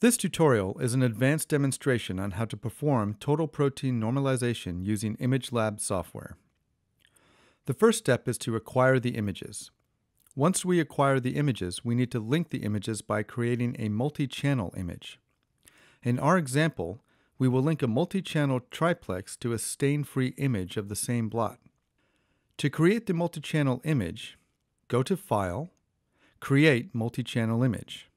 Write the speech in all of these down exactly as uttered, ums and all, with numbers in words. This tutorial is an advanced demonstration on how to perform total protein normalization using Image Lab software. The first step is to acquire the images. Once we acquire the images, we need to link the images by creating a multi-channel image. In our example, we will link a multi-channel triplex to a stain-free image of the same blot. To create the multi-channel image, go to File, Create Multi-Channel Image.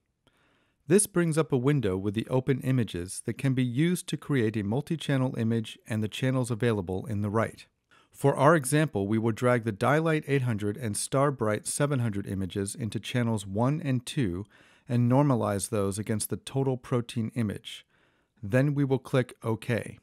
This brings up a window with the open images that can be used to create a multi-channel image and the channels available in the right. For our example, we will drag the Dylight eight hundred and StarBright seven hundred images into channels one and two and normalize those against the total protein image. Then we will click OK.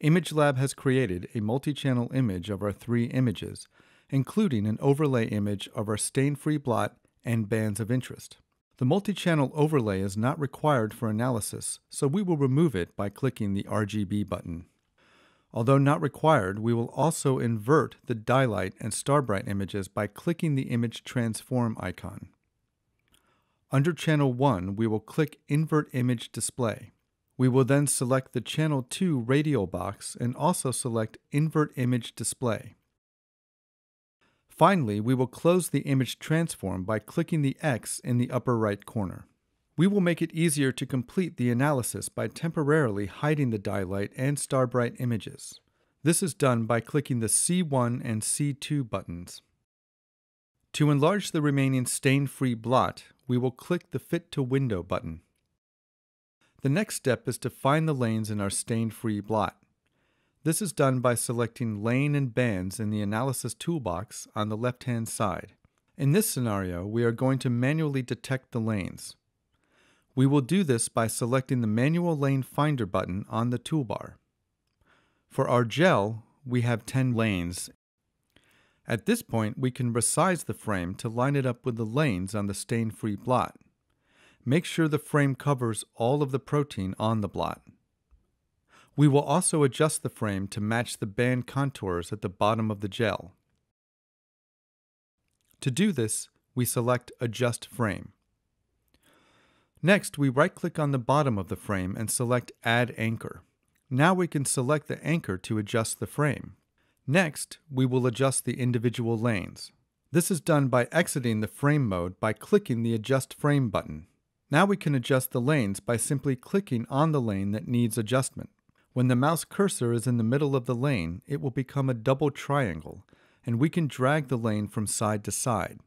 Image Lab has created a multi-channel image of our three images, including an overlay image of our stain-free blot and bands of interest. The multi-channel overlay is not required for analysis, so we will remove it by clicking the R G B button. Although not required, we will also invert the Dylight and StarBright images by clicking the Image Transform icon. Under Channel one, we will click Invert Image Display. We will then select the Channel two radial box and also select Invert Image Display. Finally, we will close the image transform by clicking the X in the upper right corner. We will make it easier to complete the analysis by temporarily hiding the Dylight and StarBright images. This is done by clicking the C one and C two buttons. To enlarge the remaining stain-free blot, we will click the Fit to Window button. The next step is to find the lanes in our stain-free blot. This is done by selecting Lane and Bands in the Analysis toolbox on the left-hand side. In this scenario, we are going to manually detect the lanes. We will do this by selecting the Manual Lane Finder button on the toolbar. For our gel, we have ten lanes. At this point, we can resize the frame to line it up with the lanes on the stain-free blot. Make sure the frame covers all of the protein on the blot. We will also adjust the frame to match the band contours at the bottom of the gel. To do this, we select Adjust Frame. Next, we right-click on the bottom of the frame and select Add Anchor. Now we can select the anchor to adjust the frame. Next, we will adjust the individual lanes. This is done by exiting the frame mode by clicking the Adjust Frame button. Now we can adjust the lanes by simply clicking on the lane that needs adjustment. When the mouse cursor is in the middle of the lane, it will become a double triangle, and we can drag the lane from side to side.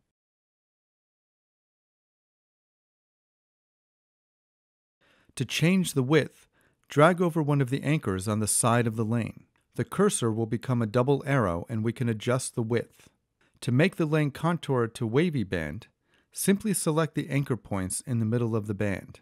To change the width, drag over one of the anchors on the side of the lane. The cursor will become a double arrow, and we can adjust the width. To make the lane contour to wavy band, simply select the anchor points in the middle of the band.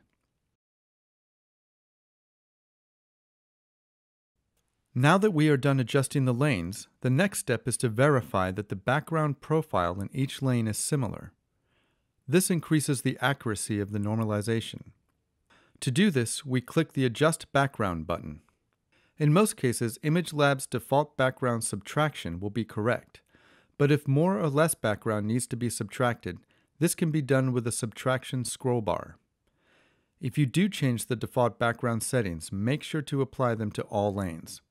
Now that we are done adjusting the lanes, the next step is to verify that the background profile in each lane is similar. This increases the accuracy of the normalization. To do this, we click the Adjust Background button. In most cases, Image Lab's default background subtraction will be correct, but if more or less background needs to be subtracted, this can be done with the subtraction scroll bar. If you do change the default background settings, make sure to apply them to all lanes.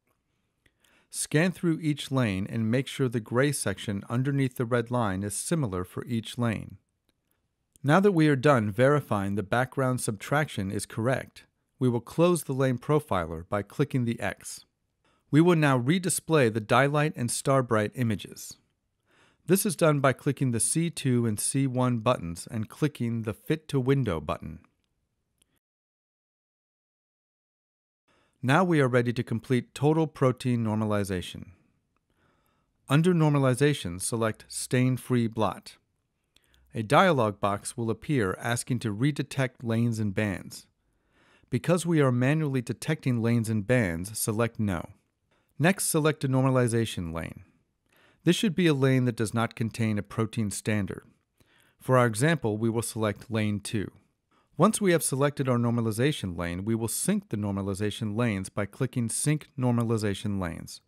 Scan through each lane and make sure the gray section underneath the red line is similar for each lane. Now that we are done verifying the background subtraction is correct, we will close the Lane Profiler by clicking the X. We will now redisplay the Dylight and StarBright images. This is done by clicking the C two and C one buttons and clicking the Fit to Window button. Now we are ready to complete total protein normalization. Under Normalization, select Stain-Free Blot. A dialog box will appear asking to redetect lanes and bands. Because we are manually detecting lanes and bands, select No. Next, select a normalization lane. This should be a lane that does not contain a protein standard. For our example, we will select Lane two. Once we have selected our normalization lane, we will sync the normalization lanes by clicking Sync Normalization Lanes.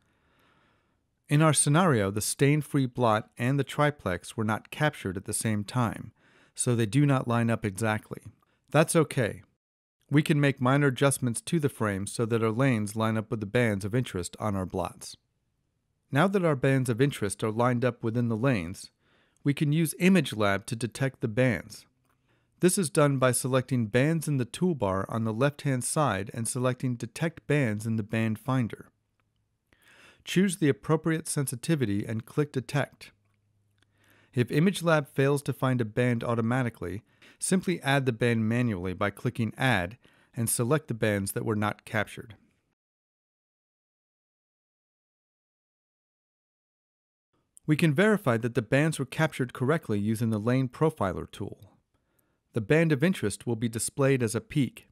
In our scenario, the stain-free blot and the triplex were not captured at the same time, so they do not line up exactly. That's okay. We can make minor adjustments to the frame so that our lanes line up with the bands of interest on our blots. Now that our bands of interest are lined up within the lanes, we can use Image Lab to detect the bands. This is done by selecting Bands in the toolbar on the left-hand side and selecting Detect Bands in the Band Finder. Choose the appropriate sensitivity and click Detect. If Image Lab fails to find a band automatically, simply add the band manually by clicking Add and select the bands that were not captured. We can verify that the bands were captured correctly using the Lane Profiler tool. The band of interest will be displayed as a peak.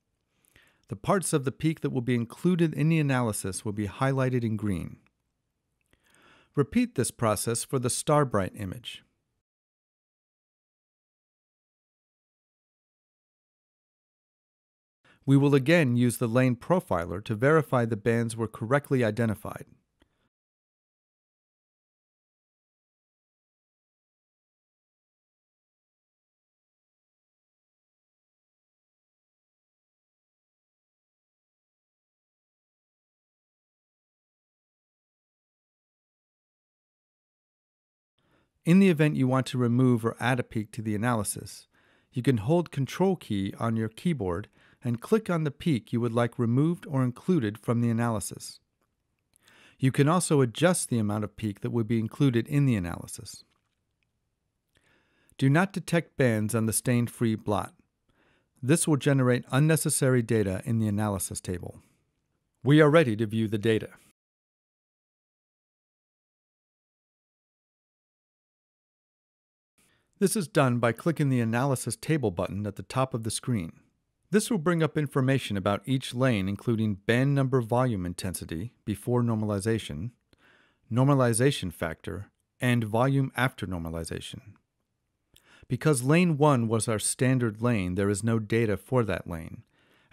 The parts of the peak that will be included in the analysis will be highlighted in green. Repeat this process for the StarBright image. We will again use the Lane Profiler to verify the bands were correctly identified. In the event you want to remove or add a peak to the analysis, you can hold Control key on your keyboard and click on the peak you would like removed or included from the analysis. You can also adjust the amount of peak that would be included in the analysis. Do not detect bands on the stain-free blot. This will generate unnecessary data in the analysis table. We are ready to view the data. This is done by clicking the Analysis Table button at the top of the screen. This will bring up information about each lane, including band number volume intensity before normalization, normalization factor, and volume after normalization. Because lane one was our standard lane, there is no data for that lane.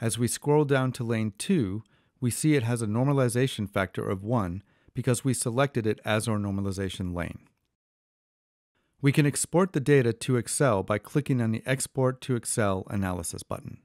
As we scroll down to lane two, we see it has a normalization factor of one because we selected it as our normalization lane. We can export the data to Excel by clicking on the Export to Excel Analysis button.